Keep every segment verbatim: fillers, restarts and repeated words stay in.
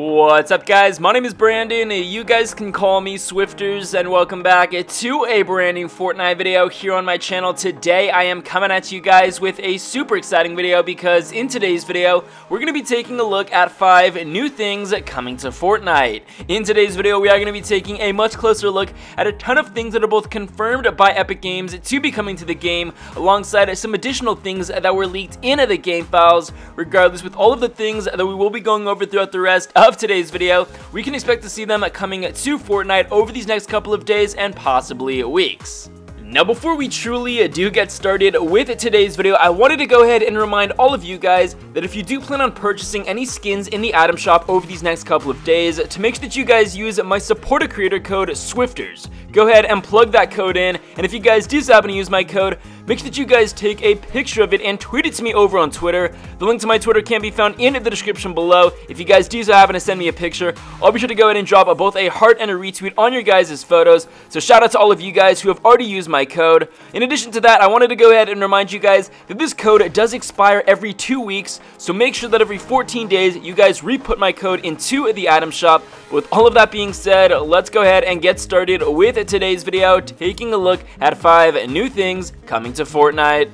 What's up, guys? My name is Brandon. You guys can call me SWIFTERS, and welcome back to a brand new Fortnite video here on my channel. Today I am coming at you guys with a super exciting video, because in today's video we're going to be taking a look at five new things coming to Fortnite. In today's video we are going to be taking a much closer look at a ton of things that are both confirmed by Epic Games to be coming to the game, alongside some additional things that were leaked into the game files. Regardless, with all of the things that we will be going over throughout the rest of today's video, we can expect to see them coming to Fortnite over these next couple of days and possibly weeks. Now, before we truly do get started with today's video, I wanted to go ahead and remind all of you guys that if you do plan on purchasing any skins in the item shop over these next couple of days, to make sure that you guys use my supporter creator code SWIFTERS. Go ahead and plug that code in, and if you guys do happen to use my code, make sure that you guys take a picture of it and tweet it to me over on Twitter. The link to my Twitter can be found in the description below. If you guys do so happen to send me a picture, I'll be sure to go ahead and drop both a heart and a retweet on your guys' photos. So shout out to all of you guys who have already used my code. In addition to that, I wanted to go ahead and remind you guys that this code does expire every two weeks. So make sure that every fourteen days, you guys re-put my code into the item shop. With all of that being said, let's go ahead and get started with today's video, taking a look at five new things coming to to Fortnite.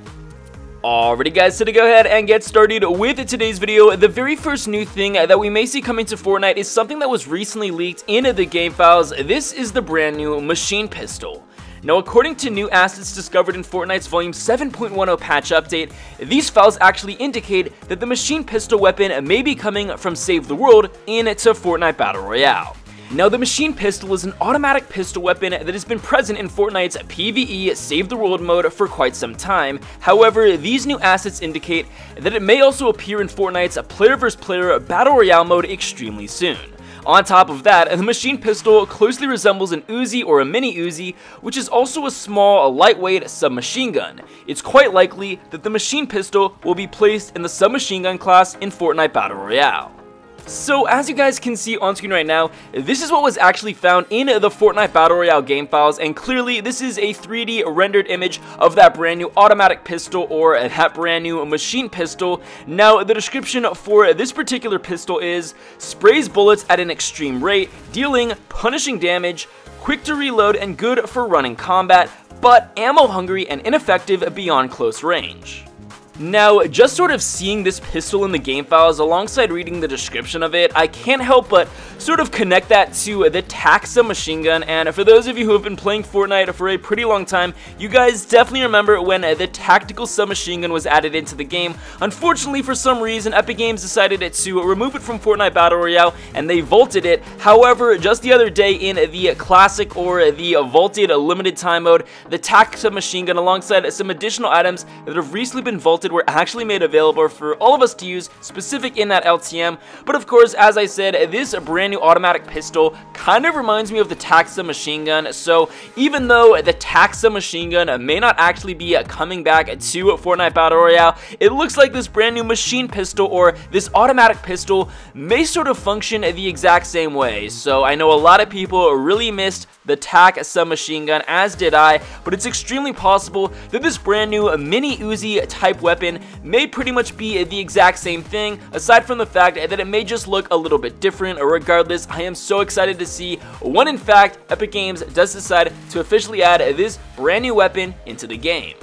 Alrighty guys, so to go ahead and get started with today's video, the very first new thing that we may see coming to Fortnite is something that was recently leaked into the game files. This is the brand new machine pistol. Now, according to new assets discovered in Fortnite's Volume seven point ten patch update, these files actually indicate that the machine pistol weapon may be coming from Save the World into Fortnite Battle Royale. Now, the machine pistol is an automatic pistol weapon that has been present in Fortnite's PvE Save the World mode for quite some time. However, these new assets indicate that it may also appear in Fortnite's player versus player Battle Royale mode extremely soon. On top of that, the machine pistol closely resembles an Uzi or a Mini Uzi, which is also a small, lightweight submachine gun. It's quite likely that the machine pistol will be placed in the submachine gun class in Fortnite Battle Royale. So, as you guys can see on screen right now, this is what was actually found in the Fortnite Battle Royale game files, and clearly this is a three D rendered image of that brand new automatic pistol, or that brand new machine pistol. Now, the description for this particular pistol is: sprays bullets at an extreme rate, dealing punishing damage, quick to reload and good for running combat, but ammo hungry and ineffective beyond close range. Now, just sort of seeing this pistol in the game files alongside reading the description of it, I can't help but sort of connect that to the T A C submachine gun. And for those of you who have been playing Fortnite for a pretty long time, you guys definitely remember when the tactical submachine gun was added into the game. Unfortunately, for some reason, Epic Games decided to remove it from Fortnite Battle Royale, and they vaulted it. However, just the other day in the classic, or the vaulted limited time mode, the T A C submachine gun, alongside some additional items that have recently been vaulted, were actually made available for all of us to use, specific in that L T M. But of course, as I said, this brand new automatic pistol kind of reminds me of the T A C machine gun. So even though the T A C machine gun may not actually be coming back to Fortnite Battle Royale, it looks like this brand new machine pistol, or this automatic pistol, may sort of function the exact same way. So I know a lot of people really missed the T A C submachine gun, as did I, but it's extremely possible that this brand new Mini Uzi type weapon may pretty much be the exact same thing, aside from the fact that it may just look a little bit different. Regardless, I am so excited to see when, in fact, Epic Games does decide to officially add this brand new weapon into the game.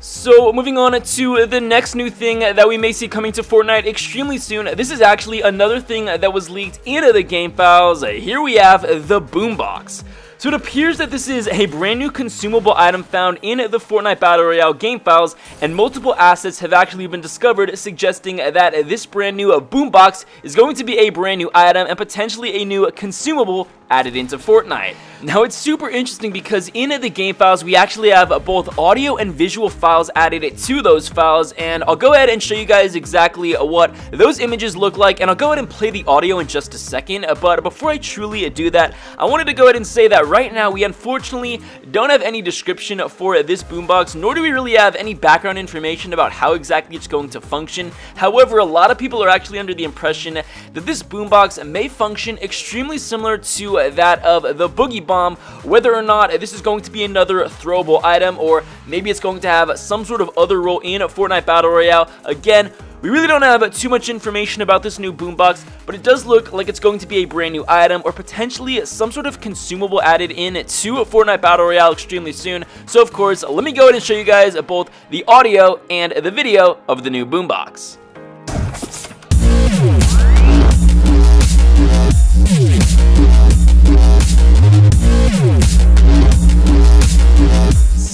So, moving on to the next new thing that we may see coming to Fortnite extremely soon. This is actually another thing that was leaked into the game files. Here we have the boombox. So it appears that this is a brand new consumable item found in the Fortnite Battle Royale game files, and multiple assets have actually been discovered suggesting that this brand new boombox is going to be a brand new item and potentially a new consumable added into Fortnite. Now, it's super interesting because in the game files we actually have both audio and visual files added to those files, and I'll go ahead and show you guys exactly what those images look like, and I'll go ahead and play the audio in just a second. But before I truly do that, I wanted to go ahead and say that right now we unfortunately don't have any description for this boombox, nor do we really have any background information about how exactly it's going to function. However, a lot of people are actually under the impression that this boombox may function extremely similar to that of the Boogie Bomb. Whether or not this is going to be another throwable item, or maybe it's going to have some sort of other role in Fortnite Battle Royale, again, We really don't have too much information about this new boombox, but it does look like it's going to be a brand new item or potentially some sort of consumable added in to Fortnite Battle Royale extremely soon. So of course, let me go ahead and show you guys both the audio and the video of the new boombox.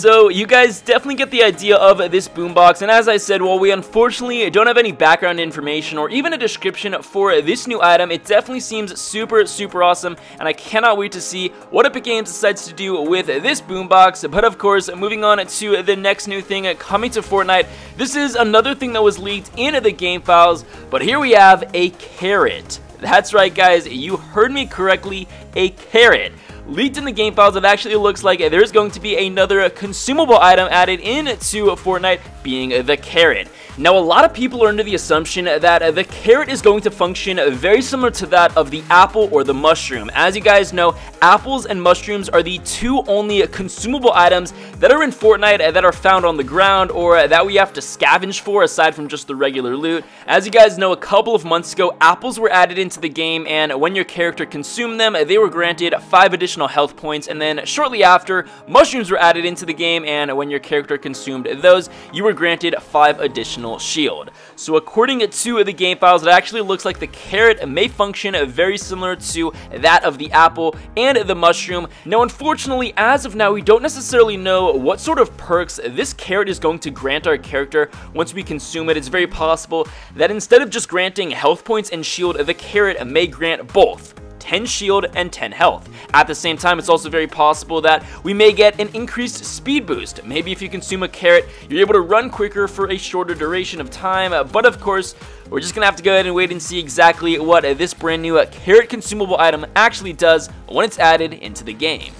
So you guys definitely get the idea of this boombox, and as I said, while we unfortunately don't have any background information or even a description for this new item, it definitely seems super, super awesome, and I cannot wait to see what Epic Games decides to do with this boombox. But of course, moving on to the next new thing coming to Fortnite, this is another thing that was leaked into the game files, but here we have a carrot. That's right, guys, you heard me correctly, a carrot. Leaked in the game files, it actually looks like there's going to be another consumable item added into Fortnite, being the carrot. Now, a lot of people are under the assumption that the carrot is going to function very similar to that of the apple or the mushroom. As you guys know, apples and mushrooms are the two only consumable items that are in Fortnite that are found on the ground or that we have to scavenge for aside from just the regular loot. As you guys know, a couple of months ago, apples were added into the game, and when your character consumed them, they were granted five additional health points, and then shortly after, mushrooms were added into the game, and when your character consumed those, you were granted five additional shield. So according to the game files, it actually looks like the carrot may function very similar to that of the apple and the mushroom. Now, unfortunately, as of now, we don't necessarily know what sort of perks this carrot is going to grant our character once we consume it. It's very possible that instead of just granting health points and shield, the carrot may grant both ten shield and ten health. At the same time, it's also very possible that we may get an increased speed boost. Maybe if you consume a carrot, you're able to run quicker for a shorter duration of time, but of course, we're just gonna have to go ahead and wait and see exactly what this brand new carrot consumable item actually does when it's added into the game.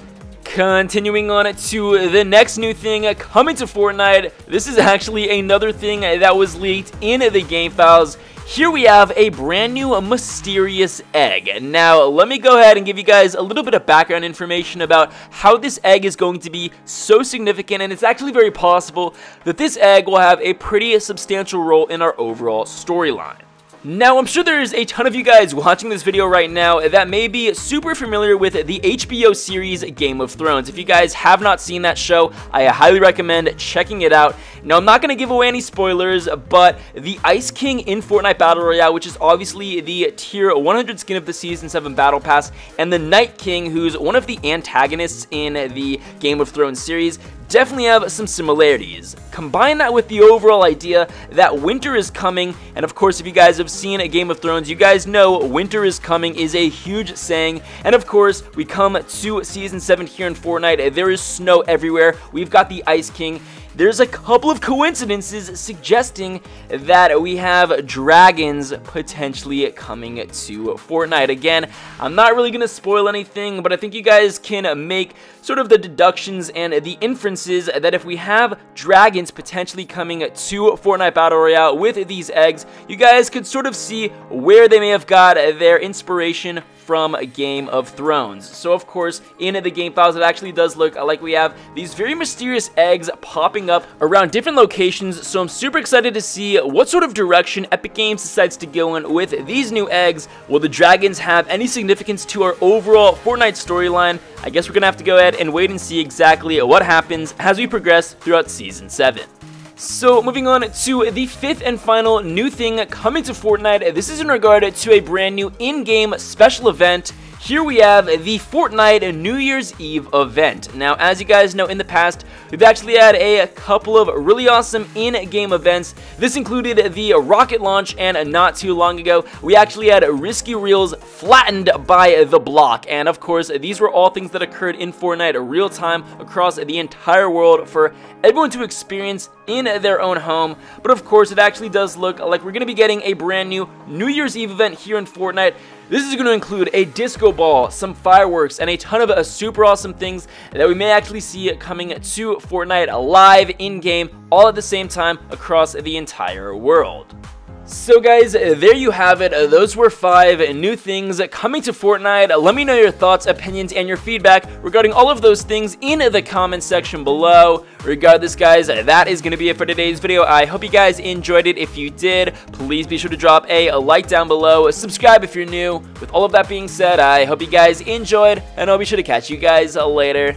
Continuing on to the next new thing coming to Fortnite, this is actually another thing that was leaked in the game files. Here we have a brand new mysterious egg. Now, let me go ahead and give you guys a little bit of background information about how this egg is going to be so significant, and it's actually very possible that this egg will have a pretty substantial role in our overall storyline. Now, I'm sure there's a ton of you guys watching this video right now that may be super familiar with the H B O series Game of Thrones. If you guys have not seen that show, I highly recommend checking it out. Now, I'm not going to give away any spoilers, but the Ice King in Fortnite Battle Royale, which is obviously the tier one hundred skin of the Season seven Battle Pass, and the Night King, who's one of the antagonists in the Game of Thrones series, definitely have some similarities. Combine that with the overall idea that winter is coming, and of course, if you guys have seen a Game of Thrones, you guys know winter is coming is a huge saying, and of course, we come to Season seven here in Fortnite. There is snow everywhere. We've got the Ice King. There's a couple of coincidences suggesting that we have dragons potentially coming to Fortnite. Again, I'm not really going to spoil anything, but I think you guys can make sort of the deductions and the inferences that if we have dragons potentially coming to Fortnite Battle Royale with these eggs, you guys could sort of see where they may have got their inspiration from Game of Thrones. So of course, in the game files, it actually does look like we have these very mysterious eggs popping up around different locations, so I'm super excited to see what sort of direction Epic Games decides to go in with these new eggs. Will the dragons have any significance to our overall Fortnite storyline? I guess we're gonna have to go ahead and wait and see exactly what happens as we progress throughout Season seven. So, moving on to the fifth and final new thing coming to Fortnite, this is in regard to a brand new in-game special event. Here we have the Fortnite New Year's Eve event. Now, as you guys know, in the past, we've actually had a couple of really awesome in-game events. This included the rocket launch, and not too long ago, we actually had Risky Reels flattened by the block. And of course, these were all things that occurred in Fortnite real-time across the entire world for everyone to experience in their own home. But of course, it actually does look like we're going to be getting a brand new New Year's Eve event here in Fortnite. This is going to include a disco ball, some fireworks, and a ton of uh, super awesome things that we may actually see coming to Fortnite live in-game all at the same time across the entire world. So guys, there you have it. Those were five new things coming to Fortnite. Let me know your thoughts, opinions, and your feedback regarding all of those things in the comment section below. Regardless guys, that is going to be it for today's video. I hope you guys enjoyed it. If you did, please be sure to drop a like down below. Subscribe if you're new. With all of that being said, I hope you guys enjoyed, and I'll be sure to catch you guys later.